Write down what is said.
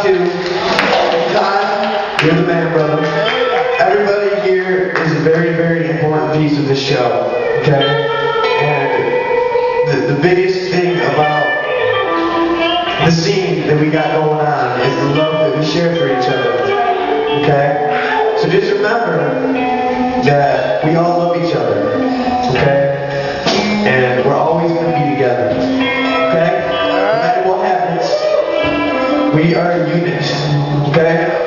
out to Todd, you're the man, brother. Everybody here is a very, very important piece of this show, okay? And the biggest thing about the scene that we got going on is the love that we share for each other, okay? So just remember that we all love each other, okay? And we're always going to be together, okay? No matter what happens, we are a unit, okay?